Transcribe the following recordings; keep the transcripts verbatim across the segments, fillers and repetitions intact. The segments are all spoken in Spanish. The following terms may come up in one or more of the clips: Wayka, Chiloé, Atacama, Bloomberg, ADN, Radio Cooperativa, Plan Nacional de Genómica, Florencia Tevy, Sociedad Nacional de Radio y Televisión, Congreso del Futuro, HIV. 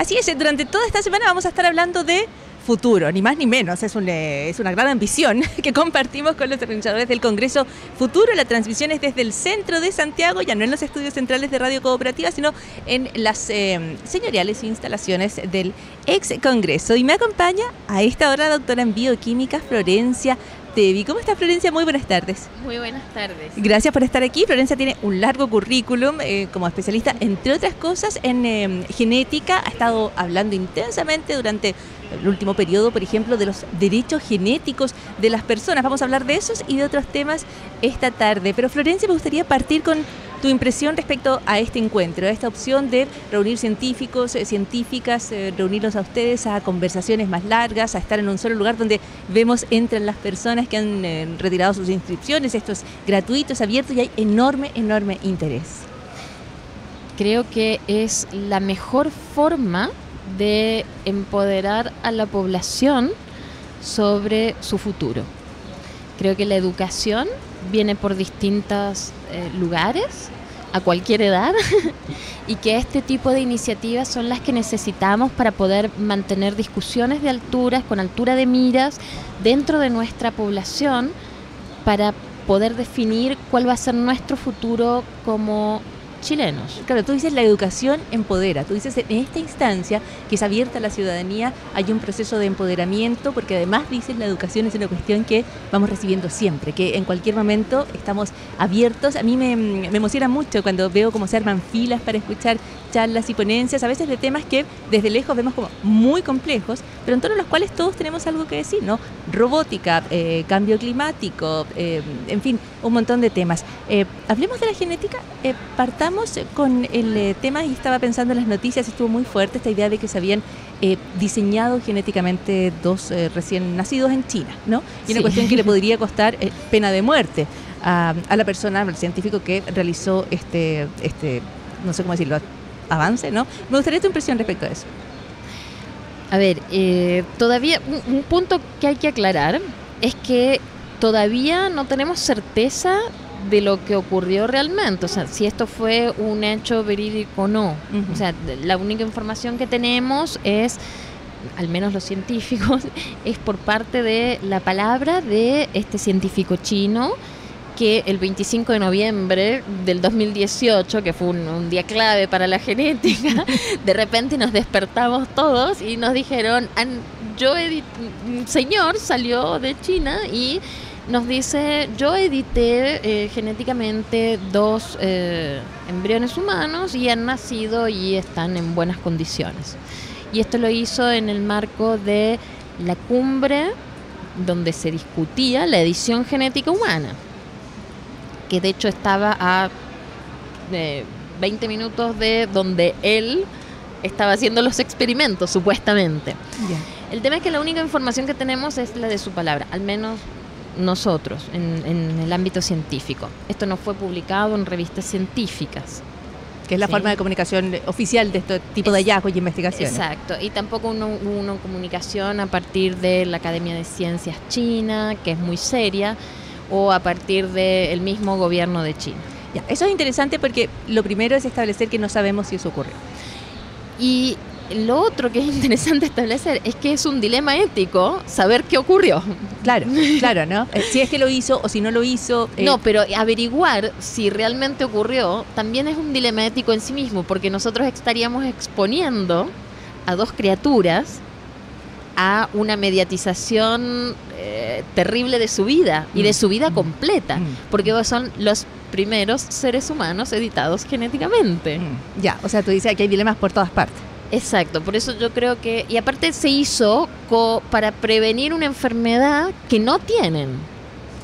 Así es, durante toda esta semana vamos a estar hablando de futuro, ni más ni menos. Es, un, eh, es una gran ambición que compartimos con los organizadores del Congreso Futuro. La transmisión es desde el centro de Santiago, ya no en los estudios centrales de Radio Cooperativa, sino en las eh, señoriales instalaciones del ex Congreso. Y me acompaña a esta hora la doctora en bioquímica Florencia Tevy. ¿Cómo está, Florencia? Muy buenas tardes. Muy buenas tardes. Gracias por estar aquí. Florencia tiene un largo currículum eh, como especialista, entre otras cosas, en eh, genética. Ha estado hablando intensamente durante el último periodo, por ejemplo, de los derechos genéticos de las personas. Vamos a hablar de esos y de otros temas esta tarde. Pero, Florencia, me gustaría partir con tu impresión respecto a este encuentro, a esta opción de reunir científicos, eh, científicas, eh, reunirlos a ustedes a conversaciones más largas, a estar en un solo lugar donde vemos entran las personas que han eh, retirado sus inscripciones. Esto es gratuito, es abierto y hay enorme, enorme interés. Creo que es la mejor forma de empoderar a la población sobre su futuro. Creo que la educación viene por distintos eh, lugares, a cualquier edad, y que este tipo de iniciativas son las que necesitamos para poder mantener discusiones de alturas, con altura de miras, dentro de nuestra población, para poder definir cuál va a ser nuestro futuro como chilenos. Claro, tú dices la educación empodera, tú dices en esta instancia que es abierta a la ciudadanía, hay un proceso de empoderamiento, porque además dices la educación es una cuestión que vamos recibiendo siempre, que en cualquier momento estamos abiertos. A mí me, me emociona mucho cuando veo cómo se arman filas para escuchar charlas y ponencias, a veces de temas que desde lejos vemos como muy complejos, pero en torno a los cuales todos tenemos algo que decir, ¿no? Robótica, eh, cambio climático, eh, en fin, un montón de temas. Eh, hablemos de la genética, eh, partamos con el tema, y estaba pensando en las noticias, estuvo muy fuerte esta idea de que se habían eh, diseñado genéticamente dos eh, recién nacidos en China, ¿no? Y una sí. cuestión que le podría costar eh, pena de muerte a, a la persona, al científico que realizó este, este, no sé cómo decirlo, avance, ¿no? Me gustaría tu impresión respecto a eso. A ver, eh, todavía un, un punto que hay que aclarar es que todavía no tenemos certeza de lo que ocurrió realmente, o sea, si esto fue un hecho verídico o no. Uh-huh. O sea, la única información que tenemos es, al menos los científicos, es por parte de la palabra de este científico chino que el veinticinco de noviembre del dos mil dieciocho, que fue un, un día clave para la genética, de repente nos despertamos todos y nos dijeron, yo edit- un señor salió de China y nos dice, yo edité eh, genéticamente dos eh, embriones humanos y han nacido y están en buenas condiciones. Y esto lo hizo en el marco de la cumbre donde se discutía la edición genética humana, que de hecho estaba a eh, veinte minutos de donde él estaba haciendo los experimentos, supuestamente. Yeah. El tema es que la única información que tenemos es la de su palabra, al menos nosotros, en, en el ámbito científico. Esto no fue publicado en revistas científicas, que es la ¿sí? forma de comunicación oficial de este tipo de hallazgos y investigaciones. Exacto, y tampoco hubo una comunicación a partir de la Academia de Ciencias China, que es muy seria, o a partir del mismo gobierno de China. Ya, eso es interesante porque lo primero es establecer que no sabemos si eso ocurre. Y lo otro que es interesante establecer es que es un dilema ético saber qué ocurrió. Claro, claro, ¿no? Si es que lo hizo o si no lo hizo. Eh. No, pero averiguar si realmente ocurrió también es un dilema ético en sí mismo, porque nosotros estaríamos exponiendo a dos criaturas a una mediatización eh, terrible de su vida y mm. de su vida completa, mm. porque son los primeros seres humanos editados genéticamente. Mm. Ya, o sea, tú dices que hay dilemas por todas partes. Exacto, por eso yo creo que... Y aparte se hizo co, para prevenir una enfermedad que no tienen.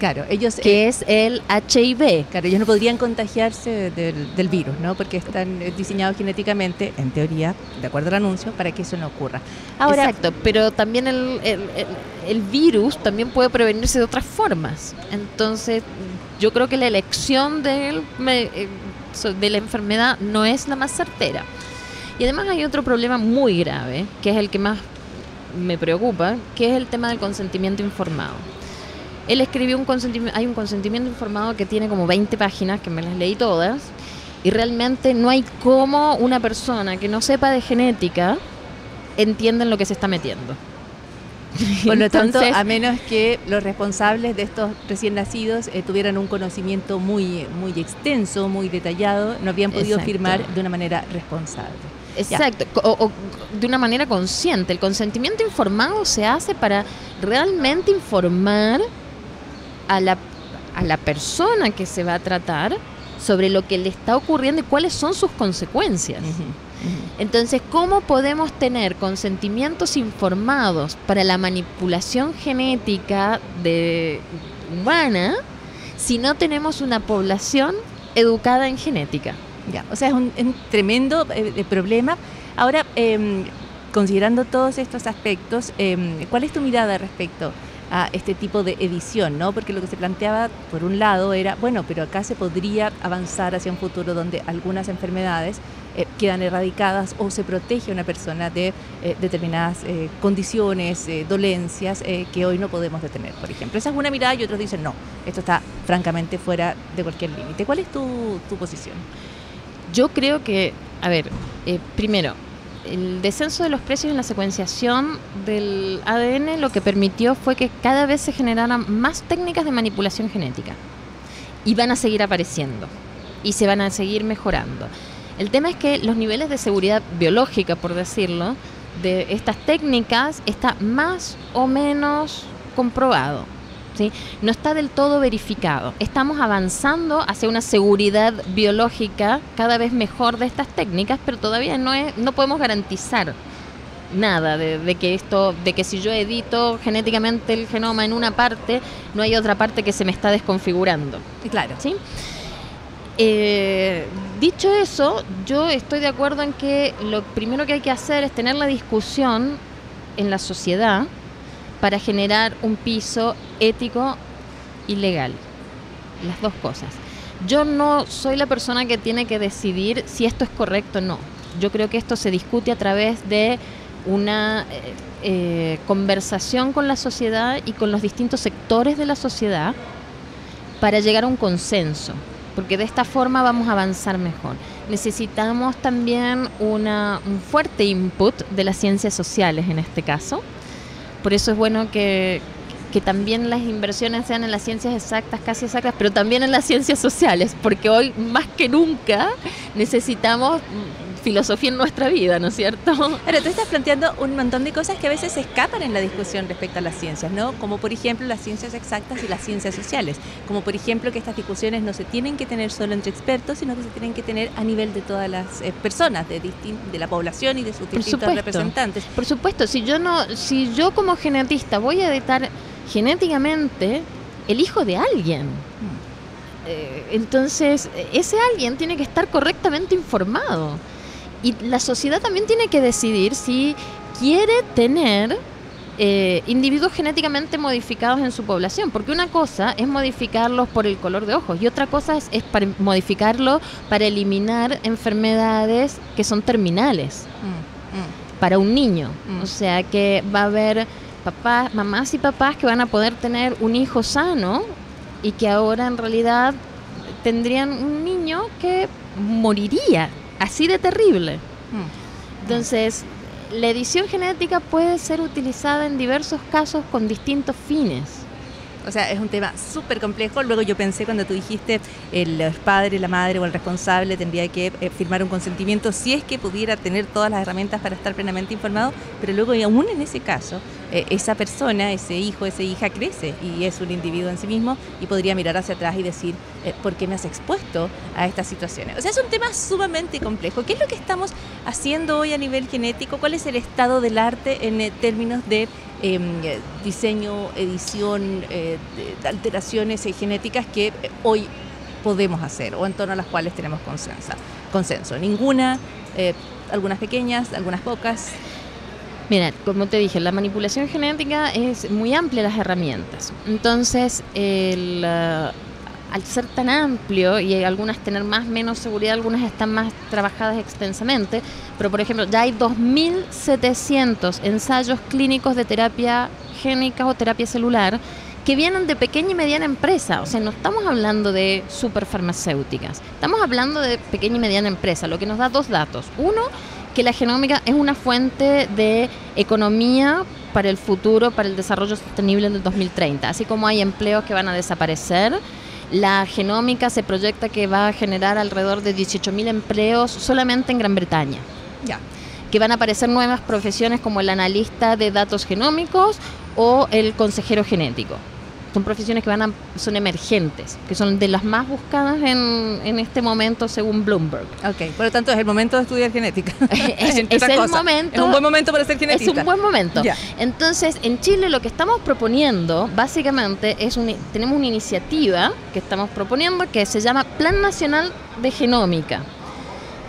Claro, ellos... Que eh, es el H I V. Claro, ellos no podrían contagiarse del, del virus, ¿no? Porque están diseñados genéticamente, en teoría, de acuerdo al anuncio, para que eso no ocurra. Ahora, exacto, pero también el, el, el, el virus también puede prevenirse de otras formas. Entonces, yo creo que la elección del, de la enfermedad no es la más certera. Y además hay otro problema muy grave, que es el que más me preocupa, que es el tema del consentimiento informado. Él escribió un consentimiento, hay un consentimiento informado que tiene como veinte páginas, que me las leí todas, y realmente no hay cómo una persona que no sepa de genética entienden lo que se está metiendo. Por lo tanto, a menos que los responsables de estos recién nacidos eh, tuvieran un conocimiento muy, muy extenso, muy detallado, no habían podido Exacto. firmar de una manera responsable. Exacto, o, o de una manera consciente. El consentimiento informado se hace para realmente informar a la, a la persona que se va a tratar sobre lo que le está ocurriendo y cuáles son sus consecuencias. Uh-huh. Entonces, ¿cómo podemos tener consentimientos informados para la manipulación genética de humana si no tenemos una población educada en genética? Ya, o sea, es un, un tremendo eh, problema. Ahora, eh, considerando todos estos aspectos, eh, ¿cuál es tu mirada respecto a este tipo de edición, ¿no? Porque lo que se planteaba, por un lado, era, bueno, pero acá se podría avanzar hacia un futuro donde algunas enfermedades eh, quedan erradicadas o se protege a una persona de eh, determinadas eh, condiciones, eh, dolencias eh, que hoy no podemos detener, por ejemplo. Esa es una mirada y otros dicen, no, esto está francamente fuera de cualquier límite. ¿Cuál es tu, tu posición? Yo creo que, a ver, eh, primero, el descenso de los precios en la secuenciación del A D N lo que permitió fue que cada vez se generaran más técnicas de manipulación genética y van a seguir apareciendo y se van a seguir mejorando. El tema es que los niveles de seguridad biológica, por decirlo, de estas técnicas está más o menos comprobado, ¿sí? No está del todo verificado. Estamos avanzando hacia una seguridad biológica cada vez mejor de estas técnicas, pero todavía no es, no podemos garantizar nada de, de que esto, de que si yo edito genéticamente el genoma en una parte, no hay otra parte que se me está desconfigurando. Claro. ¿Sí? Eh, dicho eso, yo estoy de acuerdo en que lo primero que hay que hacer es tener la discusión en la sociedad para generar un piso ético y legal, las dos cosas. Yo no soy la persona que tiene que decidir si esto es correcto o no. Yo creo que esto se discute a través de una eh, conversación con la sociedad y con los distintos sectores de la sociedad para llegar a un consenso, porque de esta forma vamos a avanzar mejor. Necesitamos también una, un fuerte input de las ciencias sociales en este caso. Por eso es bueno que, que también las inversiones sean en las ciencias exactas, casi exactas, pero también en las ciencias sociales, porque hoy más que nunca necesitamos filosofía en nuestra vida, ¿no es cierto? Ahora, tú estás planteando un montón de cosas que a veces se escapan en la discusión respecto a las ciencias, ¿no? Como por ejemplo las ciencias exactas y las ciencias sociales. Como por ejemplo que estas discusiones no se tienen que tener solo entre expertos, sino que se tienen que tener a nivel de todas las eh, personas, de, de la población y de sus distintos representantes. Por supuesto, si yo, no, si yo como genetista voy a editar genéticamente el hijo de alguien, eh, entonces ese alguien tiene que estar correctamente informado. Y la sociedad también tiene que decidir si quiere tener eh, individuos genéticamente modificados en su población. Porque una cosa es modificarlos por el color de ojos y otra cosa es, es para modificarlo para eliminar enfermedades que son terminales mm, mm. para un niño. Mm. O sea que va a haber papás, mamás y papás que van a poder tener un hijo sano y que ahora en realidad tendrían un niño que moriría. Así de terrible. Entonces, la edición genética puede ser utilizada en diversos casos con distintos fines. O sea, es un tema súper complejo. Luego yo pensé cuando tú dijiste el padre, la madre o el responsable tendría que firmar un consentimiento si es que pudiera tener todas las herramientas para estar plenamente informado, pero luego aún en ese caso, eh, esa persona, ese hijo, esa hija crece y es un individuo en sí mismo y podría mirar hacia atrás y decir, eh, ¿por qué me has expuesto a estas situaciones? O sea, es un tema sumamente complejo. ¿Qué es lo que estamos haciendo hoy a nivel genético? ¿Cuál es el estado del arte en eh, términos de Eh, diseño, edición, eh, alteraciones eh, genéticas que eh, hoy podemos hacer o en torno a las cuales tenemos consenso? Consenso. Ninguna, eh, algunas pequeñas, algunas pocas. Mira, como te dije, la manipulación genética es muy amplia las herramientas. Entonces, el, uh, al ser tan amplio y algunas tener más menos seguridad, algunas están más trabajadas extensamente, pero por ejemplo ya hay dos mil setecientos ensayos clínicos de terapia génica o terapia celular que vienen de pequeña y mediana empresa. O sea, no estamos hablando de superfarmacéuticas, estamos hablando de pequeña y mediana empresa, lo que nos da dos datos. Uno, que la genómica es una fuente de economía para el futuro, para el desarrollo sostenible del dos mil treinta. Así como hay empleos que van a desaparecer, la genómica se proyecta que va a generar alrededor de dieciocho mil empleos solamente en Gran Bretaña. Ya. Que van a aparecer nuevas profesiones como el analista de datos genómicos o el consejero genético. Son profesiones que van a, son emergentes, que son de las más buscadas en, en este momento según Bloomberg. Ok, por lo tanto es el momento de estudiar genética. es, es el cosa. momento. Es un buen momento para ser genetista. Es un buen momento. Yeah. Entonces, en Chile lo que estamos proponiendo, básicamente, es un, tenemos una iniciativa que estamos proponiendo que se llama Plan Nacional de Genómica.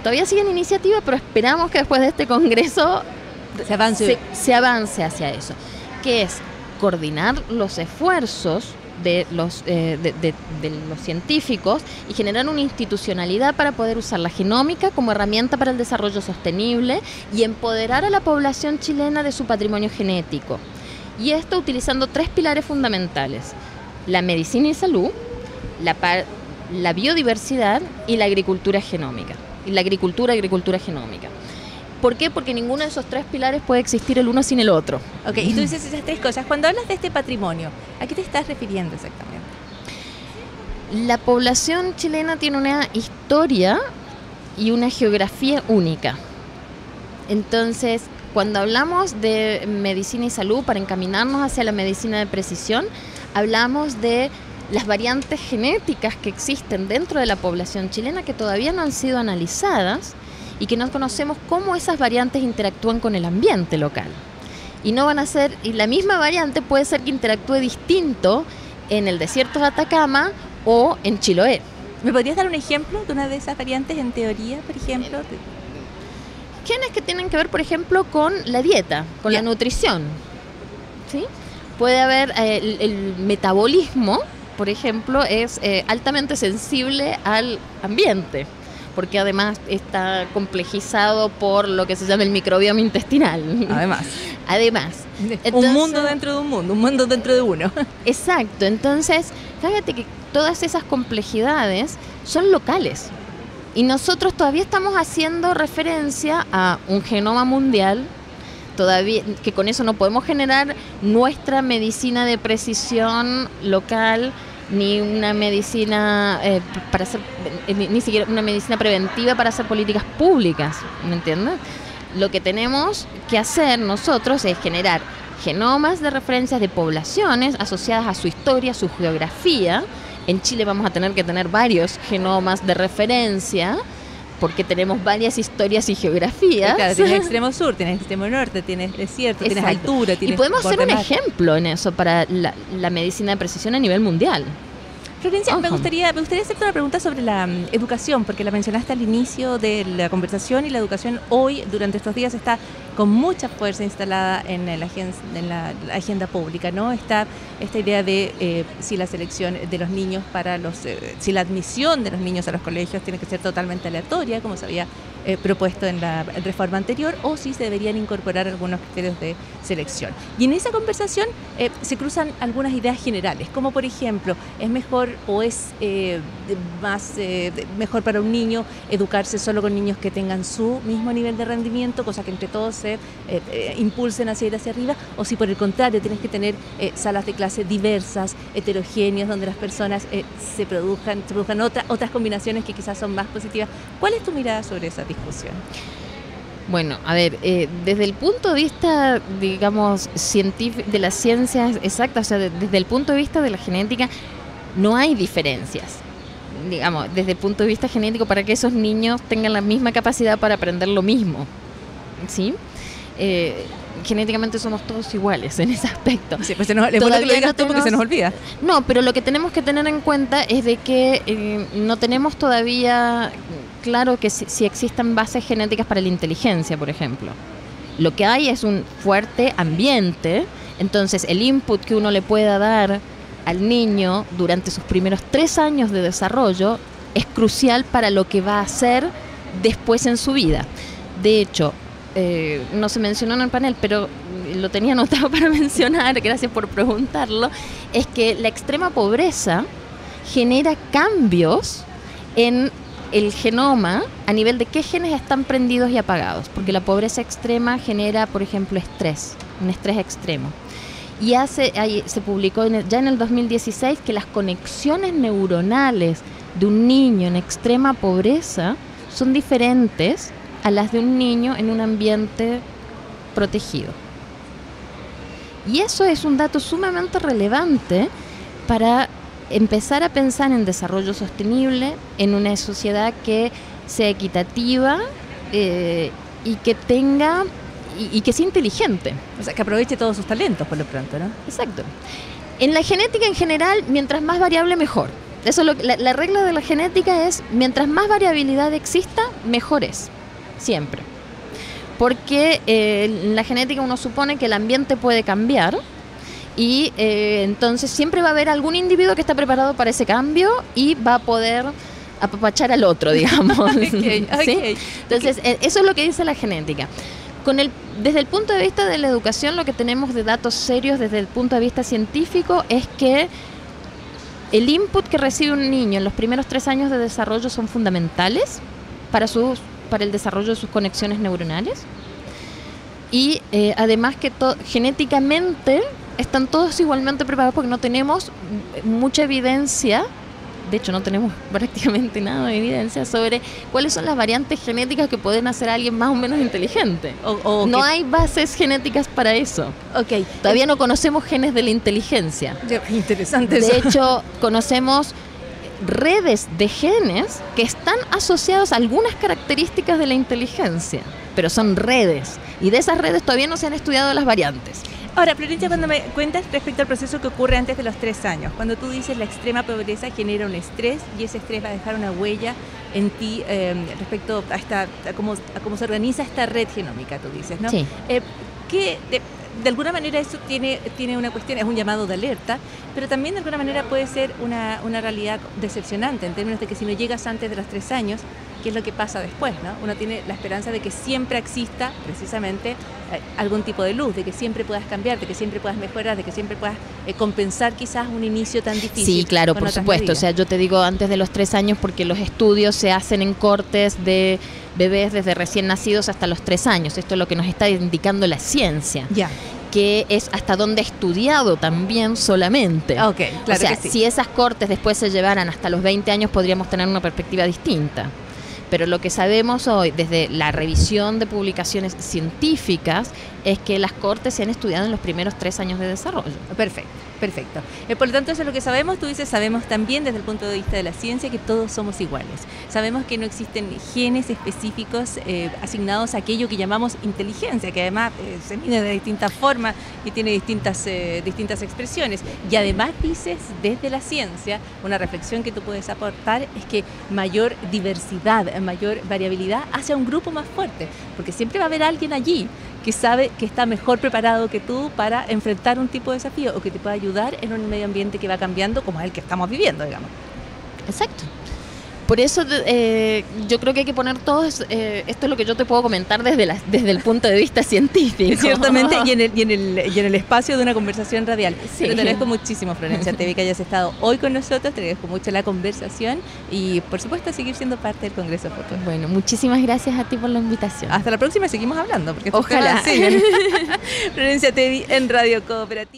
Todavía siguen iniciativas, pero esperamos que después de este congreso se avance, se, se avance hacia eso. ¿Qué es? Coordinar los esfuerzos de los, eh, de, de, de los científicos y generar una institucionalidad para poder usar la genómica como herramienta para el desarrollo sostenible y empoderar a la población chilena de su patrimonio genético. Y esto utilizando tres pilares fundamentales: la medicina y salud, la, la biodiversidad y la agricultura genómica. Y la agricultura, agricultura genómica. ¿Por qué? Porque ninguno de esos tres pilares puede existir el uno sin el otro. Ok, y tú dices esas tres cosas. Cuando hablas de este patrimonio, ¿a qué te estás refiriendo exactamente? La población chilena tiene una historia y una geografía única. Entonces, cuando hablamos de medicina y salud, para encaminarnos hacia la medicina de precisión, hablamos de las variantes genéticas que existen dentro de la población chilena que todavía no han sido analizadas y que no conocemos cómo esas variantes interactúan con el ambiente local. Y no van a ser, y la misma variante puede ser que interactúe distinto en el desierto de Atacama o en Chiloé. ¿Me podrías dar un ejemplo de una de esas variantes en teoría, por ejemplo? Genes que tienen que ver, por ejemplo, con la dieta, con yeah. la nutrición. ¿Sí? Puede haber eh, el, el metabolismo, por ejemplo, es eh, altamente sensible al ambiente, porque además está complejizado por lo que se llama el microbioma intestinal. Además. Además. Entonces, un mundo dentro de un mundo, un mundo dentro de uno. Exacto. Entonces, fíjate que todas esas complejidades son locales. Y nosotros todavía estamos haciendo referencia a un genoma mundial, todavía que con eso no podemos generar nuestra medicina de precisión local, ni una medicina eh, para hacer, eh, ni, ni siquiera una medicina preventiva para hacer políticas públicas, ¿me entiendes? Lo que tenemos que hacer nosotros es generar genomas de referencias de poblaciones asociadas a su historia, su geografía. En Chile vamos a tener que tener varios genomas de referencia, porque tenemos varias historias y geografías. Claro, tienes extremo sur, tienes extremo norte, tienes desierto, exacto, tienes altura, tienes... Y podemos ser un ejemplo en eso para la, la medicina de precisión a nivel mundial. Florencia, me gustaría, me gustaría hacerte una pregunta sobre la um, educación, porque la mencionaste al inicio de la conversación, y la educación hoy, durante estos días, está con mucha fuerza instalada en, el agen, en la, la agenda pública, ¿no? Está esta idea de eh, si la selección de los niños para los... Eh, si la admisión de los niños a los colegios tiene que ser totalmente aleatoria, como se había eh, propuesto en la reforma anterior, o si se deberían incorporar algunos criterios de selección. Y en esa conversación eh, se cruzan algunas ideas generales, como por ejemplo, es mejor o es eh, más eh, mejor para un niño educarse solo con niños que tengan su mismo nivel de rendimiento, cosa que entre todos se eh, eh, impulsen hacia ir hacia arriba, o si por el contrario tienes que tener eh, salas de clase diversas, heterogéneas, donde las personas eh, se produzcan, se produzcan otra, otras combinaciones que quizás son más positivas. ¿Cuál es tu mirada sobre esa discusión? Bueno, a ver, eh, desde el punto de vista, digamos, científico, de las ciencias exactas, o sea, de, desde el punto de vista de la genética, no hay diferencias, digamos, desde el punto de vista genético, para que esos niños tengan la misma capacidad para aprender lo mismo, ¿sí? Eh, genéticamente somos todos iguales en ese aspecto. Sí, pues se nos, es bueno que lo digas no tú, porque tenemos, se nos olvida. No, pero lo que tenemos que tener en cuenta es de que eh, no tenemos todavía claro que si, si existan bases genéticas para la inteligencia, por ejemplo. Lo que hay es un fuerte ambiente, entonces el input que uno le pueda dar al niño durante sus primeros tres años de desarrollo es crucial para lo que va a hacer después en su vida. De hecho, eh, no se mencionó en el panel, pero lo tenía anotado para mencionar, gracias por preguntarlo, es que la extrema pobreza genera cambios en el genoma a nivel de qué genes están prendidos y apagados, porque la pobreza extrema genera, por ejemplo, estrés, un estrés extremo. Y hace, se publicó ya en el dos mil dieciséis que las conexiones neuronales de un niño en extrema pobreza son diferentes a las de un niño en un ambiente protegido. Y eso es un dato sumamente relevante para empezar a pensar en desarrollo sostenible, en una sociedad que sea equitativa eh, y que tenga y, y que sea inteligente. O sea, que aproveche todos sus talentos, por lo pronto, ¿no? Exacto. En la genética en general, mientras más variable, mejor. Eso es lo que, la, la regla de la genética es, mientras más variabilidad exista, mejor es, siempre. Porque eh, en la genética uno supone que el ambiente puede cambiar y eh, entonces siempre va a haber algún individuo que está preparado para ese cambio y va a poder apapachar al otro, digamos. Okay, okay, ¿sí? Entonces, okay. Eso es lo que dice la genética. Con el, desde el punto de vista de la educación, lo que tenemos de datos serios desde el punto de vista científico es que el input que recibe un niño en los primeros tres años de desarrollo son fundamentales para, sus, para el desarrollo de sus conexiones neuronales y eh, además que to- genéticamente están todos igualmente preparados porque no tenemos mucha evidencia, de hecho no tenemos prácticamente nada de evidencia sobre cuáles son las variantes genéticas que pueden hacer a alguien más o menos inteligente. O, o no que... hay bases genéticas para eso. Okay. Todavía no conocemos genes de la inteligencia. Interesante eso. De hecho, conocemos redes de genes que están asociados a algunas características de la inteligencia, pero son redes, y de esas redes todavía no se han estudiado las variantes. Ahora, Florencia, cuando me cuentas respecto al proceso que ocurre antes de los tres años, cuando tú dices la extrema pobreza genera un estrés y ese estrés va a dejar una huella en ti eh, respecto a, esta, a, cómo, a cómo se organiza esta red genómica, tú dices, ¿no? Sí. Eh, ¿qué, de, de alguna manera eso tiene, tiene una cuestión, es un llamado de alerta, pero también de alguna manera puede ser una, una realidad decepcionante en términos de que si no llegas antes de los tres años, ¿qué es lo que pasa después, no? Uno tiene la esperanza de que siempre exista, precisamente, eh, algún tipo de luz, de que siempre puedas cambiar, de que siempre puedas mejorar, de que siempre puedas eh, compensar quizás un inicio tan difícil. Sí, claro, por supuesto. Medidas. O sea, yo te digo antes de los tres años porque los estudios se hacen en cortes de bebés desde recién nacidos hasta los tres años. Esto es lo que nos está indicando la ciencia. Ya. Que es hasta donde he estudiado también solamente. Ok, claro. O sea, que sí. Si esas cortes después se llevaran hasta los veinte años podríamos tener una perspectiva distinta. Pero lo que sabemos hoy, desde la revisión de publicaciones científicas, es que las cortes se han estudiado en los primeros tres años de desarrollo. Perfecto, perfecto. Eh, por lo tanto, eso es lo que sabemos. Tú dices, sabemos también desde el punto de vista de la ciencia que todos somos iguales. Sabemos que no existen genes específicos eh, asignados a aquello que llamamos inteligencia, que además eh, se mide de distintas formas y tiene distintas, eh, distintas expresiones. Y además dices, desde la ciencia, una reflexión que tú puedes aportar es que mayor diversidad, mayor variabilidad hacia un grupo más fuerte, porque siempre va a haber alguien allí que sabe que está mejor preparado que tú para enfrentar un tipo de desafío o que te pueda ayudar en un medio ambiente que va cambiando como es el que estamos viviendo, digamos. Exacto. Por eso eh, yo creo que hay que poner todos, eh, esto es lo que yo te puedo comentar desde, la, desde el punto de vista científico. Ciertamente, y en el, y en el, y en el espacio de una conversación radial. Sí. Pero te agradezco muchísimo, Florencia Tevy, que hayas estado hoy con nosotros, te agradezco mucho la conversación y, por supuesto, seguir siendo parte del Congreso del Futuro. Bueno, muchísimas gracias a ti por la invitación. Hasta la próxima, seguimos hablando. Porque ojalá. Florencia Tevy en Radio Cooperativa.